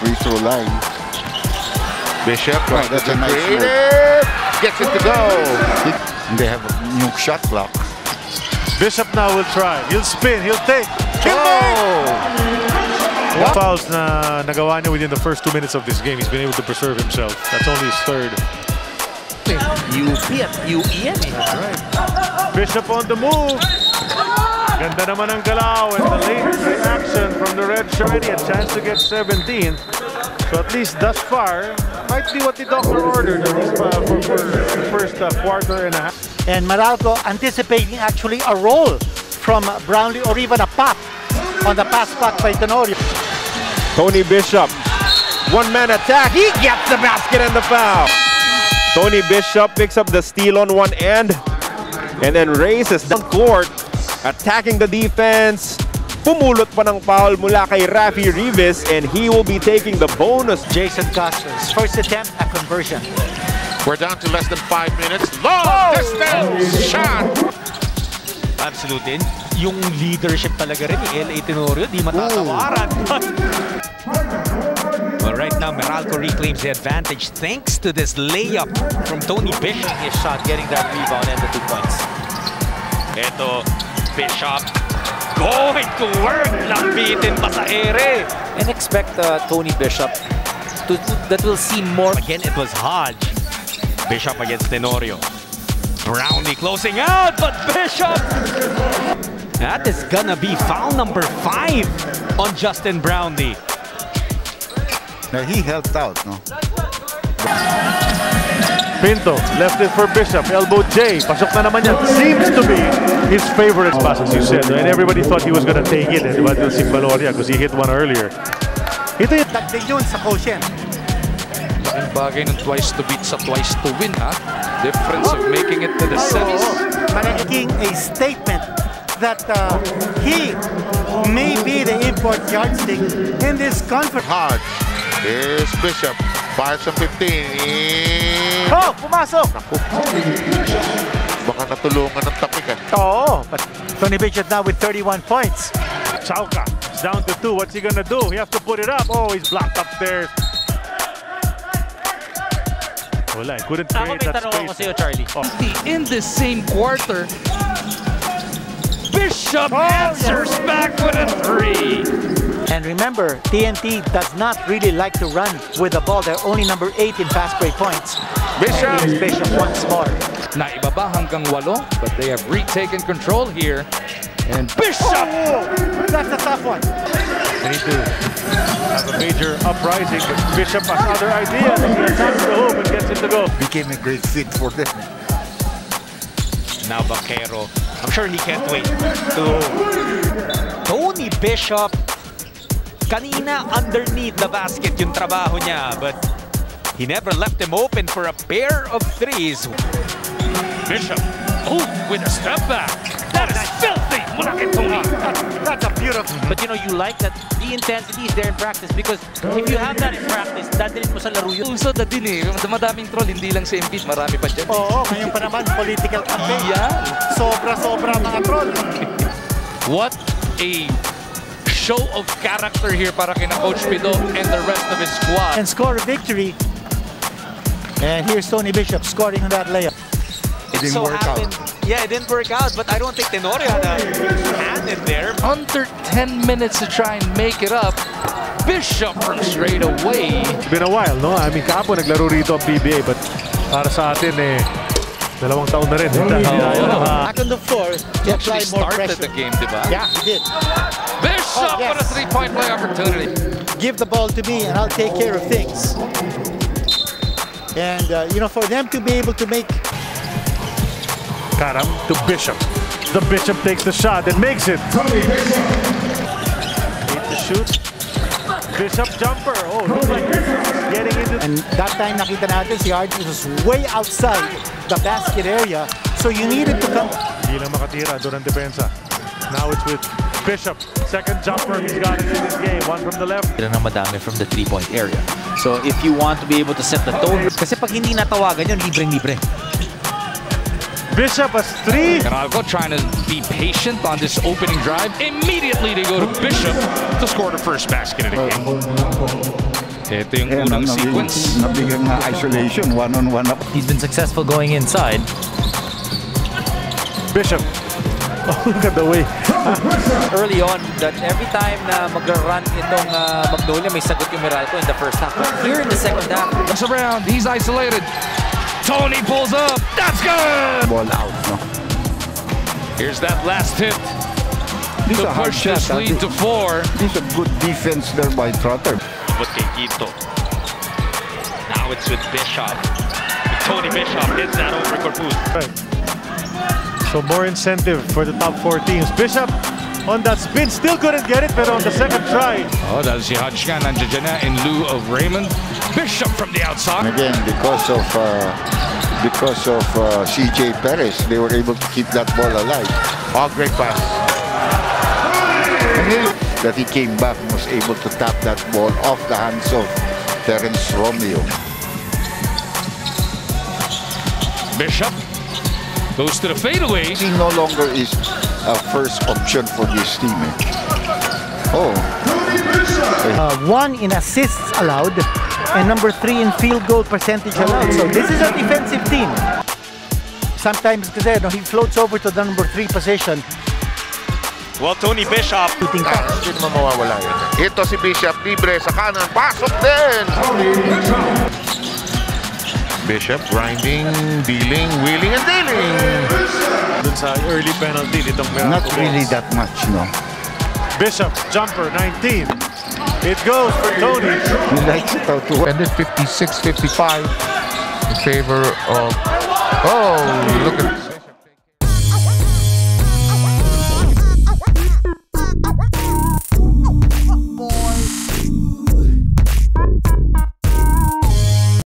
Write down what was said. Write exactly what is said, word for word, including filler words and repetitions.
free throw line. Bishop, oh, that's a nice move. Gets it to go. They have a new shot clock. Bishop now will try. He'll spin. He'll take. Kimbo! One fouls na Nagawanya within the first two minutes of this game. He's been able to preserve himself. That's only his third. U E M. That's right. Bishop on the move. Ganda naman ang galaw, and the late reaction from the red shiny, a chance to get seventeen. So at least thus far, might be what the doctor ordered at least uh, for, for the first uh, quarter and a half. And Meralco anticipating actually a roll from Brownlee or even a pop on the pass back by Tenorio. Tony Bishop, one-man attack, he gets the basket and the foul. Tony Bishop picks up the steal on one end and then raises down court. Attacking the defense, pumulot pa ng foul mula kay Rafi Rivas, and he will be taking the bonus. Jason Costas, first attempt at conversion. We're down to less than five minutes. Long oh! distance shot! Absolute din. Yung leadership talaga rin ni L A. Tenorio, di matatawaran. Well, right now, Meralco reclaims the advantage thanks to this layup from Tony Bishop. His shot, getting that rebound and the two points. Eto. Bishop going to work, lapitin Masaere. And expect uh, Tony Bishop to, to, that will see more. Again, it was Hodge. Bishop against Tenorio. Brownlee closing out, but Bishop! That is gonna be foul number five on Justin Brownlee. Now he helped out, no? Pinto, left it for Bishop, elbow J, pasok na naman yan. Seems to be his favorite pass, as you said, and everybody thought he was going to take it, and but si Valoria, because he hit one earlier. Ito yung tagdig yun sa Hachian. Ang bagay ng twice to beat sa twice to win, ha? Difference of making it to the semis. Making a statement that uh, he may be the import yardstick in this conference. Hard. Here's Bishop. five sa fifteen. Oh! Pumasok! Naku. Baka natulungan ng tapikan. Oo. But Tony Bishop now with thirty-one points. Chauka. It's down to two. What's he gonna do? He has to put it up. Oh, he's blocked up there. Wala. I couldn't create that space. Charlie. Oh. In the same quarter, Bishop oh, answers yeah. back with a three. And remember, T N T does not really like to run with the ball. They're only number eight in fast break points. Bishop! Bishop once more. Naibaba hanggang walo, but they have retaken control here. And Bishop! Oh, that's a tough one. They need to have a major uprising, but Bishop has other ideas. He attacks the hoop and gets it to go. Became a great fit for them. Now Bakero. I'm sure he can't wait to... Tony Bishop. Kanina underneath the basket yung trabaho niya, but he never left him open for a pair of threes. Bishop, oh, with a step back. That is filthy! That's a beautiful... But you know, you like that the intensity is there in practice, because if you have that in practice, dadalhin mo sa laro yun. Uso na din eh. Madaming troll, hindi lang si Embiid, marami pa dyan. Oo, ngayon pa naman, political campaign. Yeah. Sobra-sobra mga troll. What a... show of character here para kina Coach Pido and the rest of his squad. And score a victory. And here's Tony Bishop scoring on that layup. It, it didn't so work happened. out. Yeah, it didn't work out, but I don't think Tenorio had a hand in there. Under ten minutes to try and make it up. Bishop from straight away. It's been a while, no? I mean, kapo naglaro rito ang P B A, but para sa atin eh, dalawang taon na rin. Oh, yeah. Back on the floor, he actually started the game, diba? Yeah, he did. Bishop oh, yes. with a three-point play opportunity. Give the ball to me and I'll take care of things. And, uh, you know, for them to be able to make... Karam to Bishop. The Bishop takes the shot and makes it. Need to shoot. Bishop jumper. Oh, looks like getting into... And that time, nakita natin si Archie was way outside the basket area, so you needed to come. Hindi lang makatira doon ang depensa. Now it's with Bishop. Second jumper, he's got it in this game. One from the left. Tira na madami from the three-point area. So if you want to be able to set the tone, kasi pag hindi natawagan yun, libreng-libre. Bishop has three. Meralco trying to be patient on this opening drive. Immediately they go to Bishop to score the first basket of the game. Ito yung yeah, unang no, no, sequence. Nabigang na isolation, one-on-one up. He's been successful going inside. Bishop. Oh, look at the way. Early on, that every time na mag-run itong uh, Magdolla, may sagot yung Meralco in the first half. But here in the second half, looks around, he's isolated. Tony pulls up. That's good! Ball out, no? Here's that last hit. This to push this shot, lead to four. This is a good defense there by Trotter. Now it's with Bishop. With Tony Bishop hits that over Corpus. Right. So more incentive for the top four teams. Bishop on that spin, still couldn't get it, but on the second try. Oh, that's the Hachian and Jajane in lieu of Raymond. Bishop from the outside. Again, because of uh, because of uh, C J Perez, they were able to keep that ball alive. Oh, great pass. That he came back and was able to tap that ball off the hands of Terence Romeo. Bishop. Goes to the fadeaway. He no longer is a first option for this team. Oh. Uh, one in assists allowed, and number three in field goal percentage allowed. So this is a defensive team. Sometimes kasi, no, he floats over to the number three position. Well, Tony Bishop. Ito si Bishop, libre sa kanan. Pasok din! Bishop grinding, dealing, wheeling, and dealing. That's an early penalty. Not really that much, no. Bishop, jumper, nineteen. It goes for Tony. He likes it out to end it fifty-six fifty-five in favor of... Oh, look at